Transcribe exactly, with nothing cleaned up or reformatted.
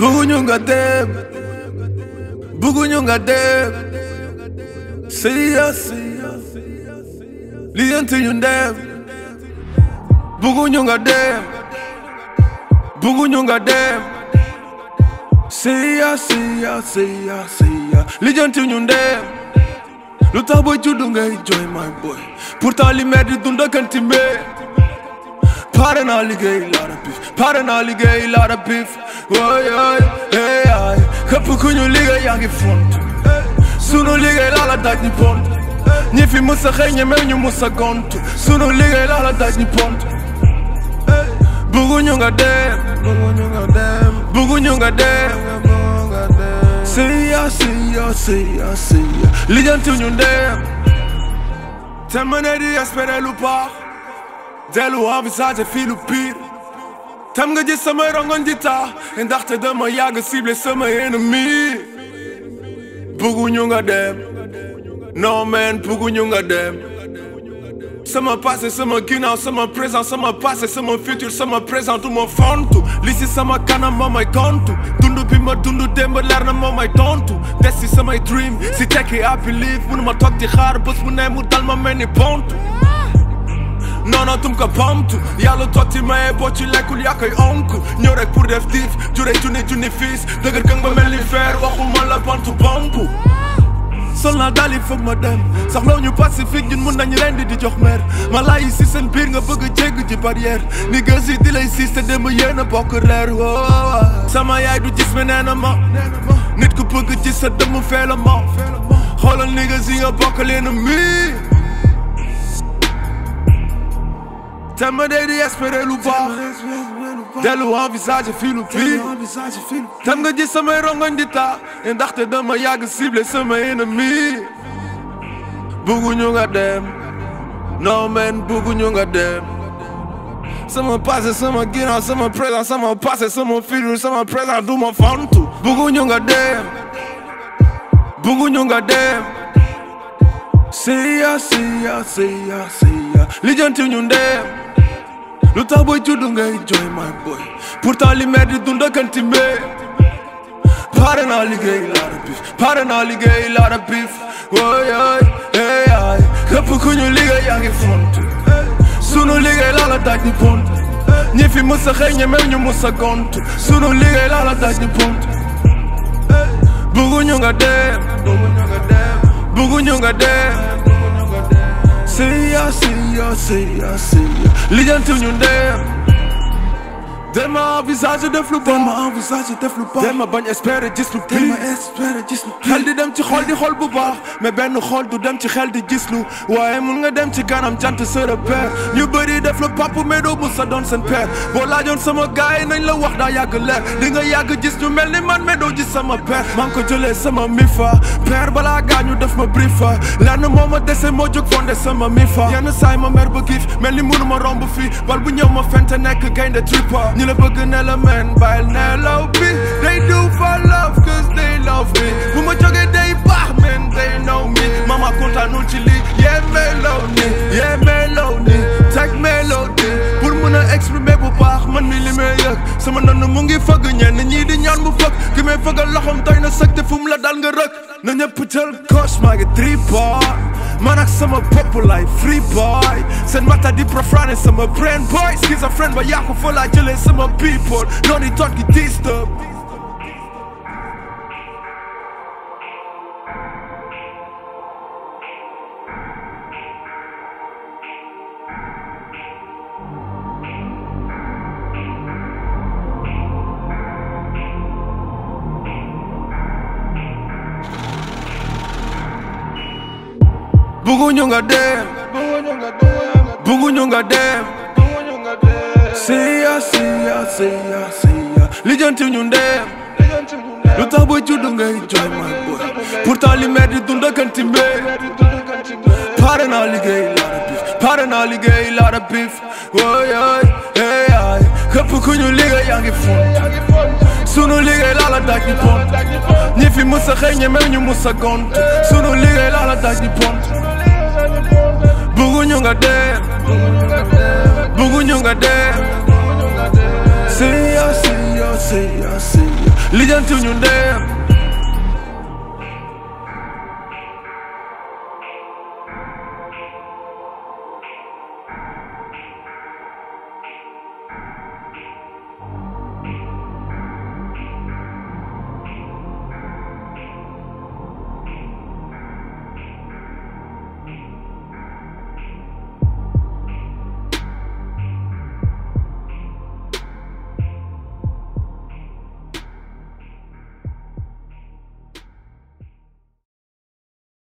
Bougou gnu nga dem, Bougou gnu nga dem, serious, listen to you dem. Bougou gnu nga dem, Bougou gnu nga dem, serious, serious, listen to you dem. Lu tax boy juddu ngay joy my boy, pourtant li mer di dunda kan timbe. Pardon all the gay, lot of beef. Pardon all the gay, lot of beef. Oi, oi, hey, hey. Kapu kunyu liga yangi front. Sunu liga lala dag ni pont. Nifi musa khenye menyu musa gontu. Sunu liga lala dag ni pont. Bougou gnu nga dem, Bougou gnu nga dem, Bougou gnu nga dem. See ya, see ya, see ya, see ya. Lijan tu nyu dem. Temene di espere lupa. Delu avisage filu pire. Tam nga gis sama rongoñ di taa. Ndaxte dama yàgg ciblé sama ennemi. Bougou gnu nga dem. No man, Bougou gnu nga dem. Sama passé, sama ginnaaw, sama présent, sama passé, sama futur, sama présent du ma fontu. Li si sama kanam moo may kontu. Dundu bi ma dundu démb leer na moo may tontu. Des si samay dream, si tekki I believe. Munu ma toog di xaar bés bu ne mu dal ma mel ni pontu. Non non tum ka pamtu yàlla totti maye boo ci lekkul yaa koy onku ñëw rek pour def diif jure junni junni fiis dëgër këng ba mel ni feer waxul ma la bantu banku sol naa dali foog ma dem sax law ñu pacifique ñun mun nañ rendi di jox mer ma lay si seen biir nga bëgg a jégg ci barrière ni gës yi di lay siis te démb yéen a bokk reer sama yaay du gis ma nee na ma nit ku bëgg ci sa dëmm fee la ma xoolal ni gës yi nga bokk leen mi. Tama day di espérer lu baax delu envisage filu pire. Tam nga gis samay rongoñ di taa ndaxte dama yàgg ciblé sama ennemi. Bougou gnu nga dem, no man, Bougou gnu nga dem. Sama passé, sama ginnaaw, sama présent, sama passé, sama futur, sama présent du ma fontu. Bougou gnu nga dem, Bougou gnu nga dem. See ya, see ya, see ya, see ya. Lijan tu nyu dem. Lu tax boy juddu ngay joy my boy, pourtant li mer di dunda kan timbe. Pardon all the gay, lot of beef. Pardon all the gay, lot of beef. Oi, oi, hey, hey. Kapu kunyu liga yangi front. Sunu liga lala dag ni pont. Nifi musa khenye menyu musa gontu. Sunu liga lala dag ni pont. Bougou gnu nga dem, Bougou gnu nga dem, Bougou gnu nga dem. See ya, see ya, see ya, see ya. Lijan tu nyu dem. Dema envisage def lu bon, dema envisage def lu bon. Dema bañ espérer gis lu pire, dema espérer gis lu pire. Xel di dem ci xol di xol bu baax, mais benn xol du dem ci xel di gis lu. Waaye mun nga dem ci kanam jant sa repère. Ñu bëri def lu papu mais doo musa doon seen père. Boo laajoon sama gars yi nañ la wax daa yàgg leer. Di nga yàgg gis ñu mel ni man mais doo gis sama père. Maa ngi ko jëlee sama mifa, père balaa gaañu def ma brifa. Lenn moo ma dese moo jóg fondé sama mifa. Yenn saay ma mer ba giif mel ni mënu ma romb fii. Bal bu ñëw ma fente nekk gaynde tripa. You never gonna let men buy Nello B. They do for love, cause they love me. Who much you get they bah, man, they know me. Mama Kunta Nuchili, yeah, melody, yeah, melody, take melody. Pour muna exprimer bu baax, man mi li may yëg. Sama nanu mu ngi fëgg ñenn ñi di ñaan bu fëgg. Ki may fëggal loxoom tey na sëg te fu mu la dal nga rëkk. Na ñëpp jël coche maa ngi tripa. Man ak sama pop like free boy. Seen mata di profane sama brain boy. Schizophrène ba yaa ko fa laa jëlee sama people. Noonu i toog di disturb. Bougou gnu nga dem, Bougou gnu nga dem. See ya, see ya, see ya, see ya. Lijan tu nyu dem. Lu tax boy juddu ngay joy my boy, pourtant li mer di dunda kan timbe. Pardon all the gay, lot of beef. Pardon all the gay, lot of beef. Oi, oi, hey, hey. Kapu kunyu liga yangi front. Sunu liga lala dag ni pont. Nifi musa khenye menyu musa gontu. Sunu liga lala dag ni pont. Bougou gnu nga dem, Bougou gnu nga dem. See ya, see ya, see ya, see ya. Listen to you there.